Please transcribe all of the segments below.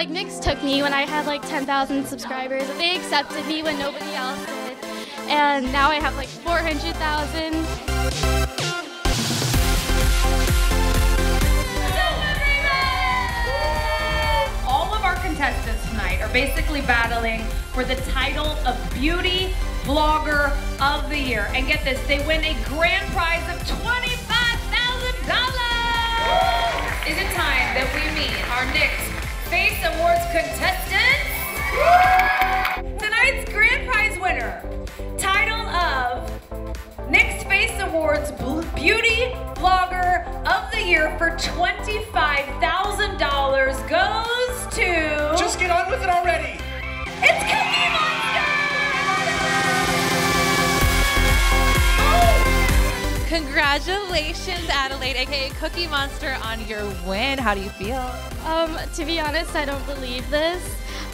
Like, NYX took me when I had like 10,000 subscribers. They accepted me when nobody else did. And now I have like 400,000. All of our contestants tonight are basically battling for the title of Beauty Vlogger of the Year. And get this, they win a grand prize of $25,000! Is it time that we meet our NYX Face Awards contestants? Tonight's grand prize winner, title of NYX Face Awards Beauty Vlogger of the Year for $25,000 goes to... Just get on with it already! It's Cookie Monster! Congratulations, Adelaide, aka Cookie Monster, on your win. How do you feel? To be honest, I don't believe this.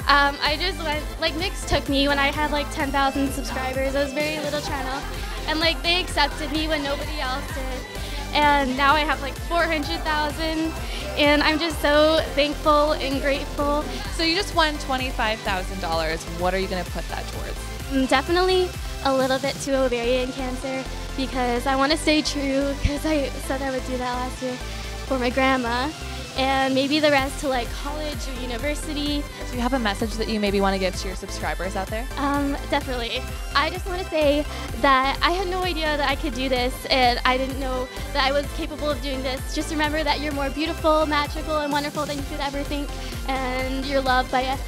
I just went, like, NYX took me when I had like 10,000 subscribers. I was a very little channel, and like they accepted me when nobody else did. And now I have like 400,000, and I'm just so thankful and grateful. So you just won $25,000. What are you gonna put that towards? Definitely a little bit to ovarian cancer, because I want to stay true, because I said I would do that last year for my grandma, and maybe the rest to like college or university. So you have a message that you maybe want to give to your subscribers out there? Definitely. I just want to say that I had no idea that I could do this, and I didn't know that I was capable of doing this. Just remember that you're more beautiful, magical, and wonderful than you could ever think, and you're loved by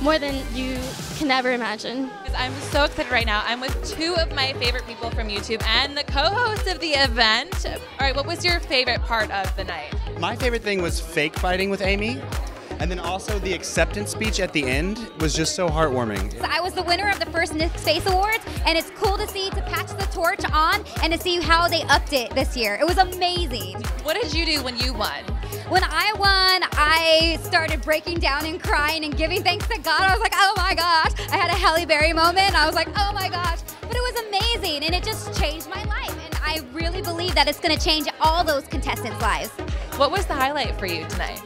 more than you can ever imagine. I'm so excited right now. I'm with two of my favorite people from YouTube and the co-host of the event. All right, what was your favorite part of the night? My favorite thing was fake fighting with Amy. And then also the acceptance speech at the end was just so heartwarming. So I was the winner of the first NYX Face Awards, and it's cool to see, to pass the torch on and to see how they upped it this year. It was amazing. What did you do when you won? When I won, I started breaking down and crying and giving thanks to God. I was like, oh my gosh. I had a Halle Berry moment, and I was like, oh my gosh. But it was amazing, and it just changed my life. And I really believe that it's gonna change all those contestants' lives. What was the highlight for you tonight?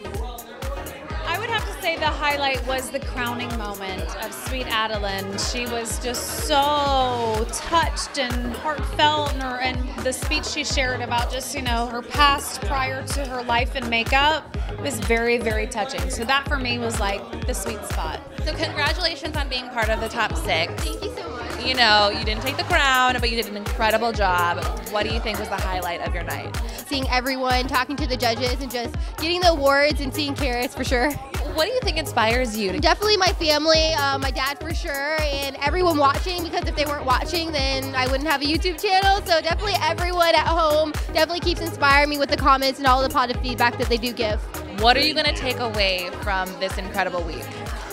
The highlight was the crowning moment of Sweet Adelaine. She was just so touched and heartfelt, and the speech she shared about just, you know, her past prior to her life and makeup was very, very touching. So that for me was like the sweet spot. So congratulations on being part of the top 6. Thank you so much. You know, you didn't take the crown, but you did an incredible job. What do you think was the highlight of your night? Seeing everyone, talking to the judges, and just getting the awards and seeing Charis for sure. What do you think inspires you? Definitely my family, my dad for sure, and everyone watching, because if they weren't watching, then I wouldn't have a YouTube channel. So definitely everyone at home definitely keeps inspiring me with the comments and all the positive feedback that they do give. What are you going to take away from this incredible week?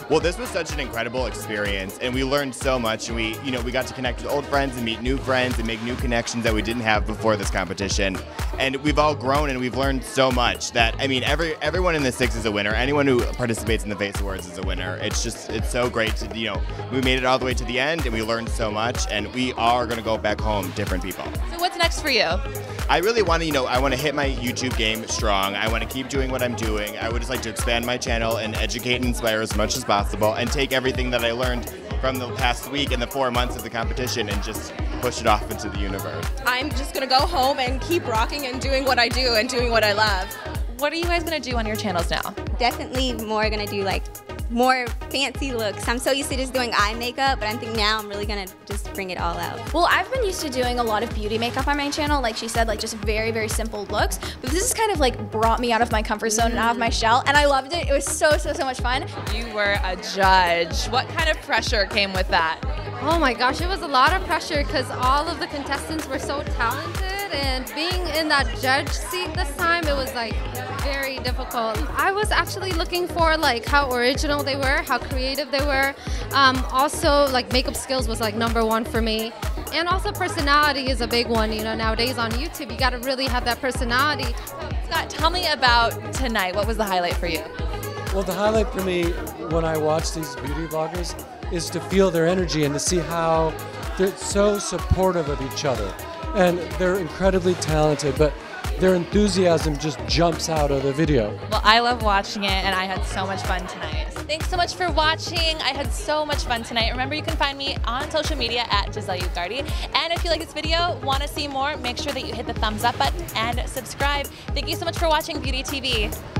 Well, this was such an incredible experience, and we learned so much, and we got to connect with old friends and meet new friends and make new connections that we didn't have before this competition. And we've all grown, and we've learned so much that, I mean, everyone in the 6 is a winner. Anyone who participates in the Face Awards is a winner. It's just, it's so great to, we made it all the way to the end, and we learned so much, and we are gonna go back home different people. So what's next for you? I really want to, I want to hit my YouTube game strong. I want to keep doing what I'm doing. I would just like to expand my channel and educate and inspire as much as possible, and take everything that I learned from the past week and the 4 months of the competition and just push it off into the universe. I'm just going to go home and keep rocking and doing what I do and doing what I love. What are you guys going to do on your channels now? Definitely more going to do like more fancy looks. I'm so used to just doing eye makeup, but I think now I'm really gonna just bring it all out. Well, I've been used to doing a lot of beauty makeup on my channel, like she said, like just very, very simple looks, but this is kind of like brought me out of my comfort zone and out of my shell, and I loved it. It was so, so, so much fun. You were a judge. What kind of pressure came with that? Oh my gosh, it was a lot of pressure because all of the contestants were so talented, and being in that judge seat this time, it was like very difficult. I was actually looking for like how original they were, how creative they were. Also like makeup skills was like #1 for me. And also personality is a big one, nowadays on YouTube, you gotta really have that personality. Scott, tell me about tonight. What was the highlight for you? Well, the highlight for me when I watch these beauty vloggers is to feel their energy and to see how they're so supportive of each other. And they're incredibly talented, but their enthusiasm just jumps out of the video. Well, I love watching it, and I had so much fun tonight. Thanks so much for watching. I had so much fun tonight. Remember, you can find me on social media at Giselle Ugarte. And if you like this video, want to see more, make sure that you hit the thumbs up button and subscribe. Thank you so much for watching Beauty TV.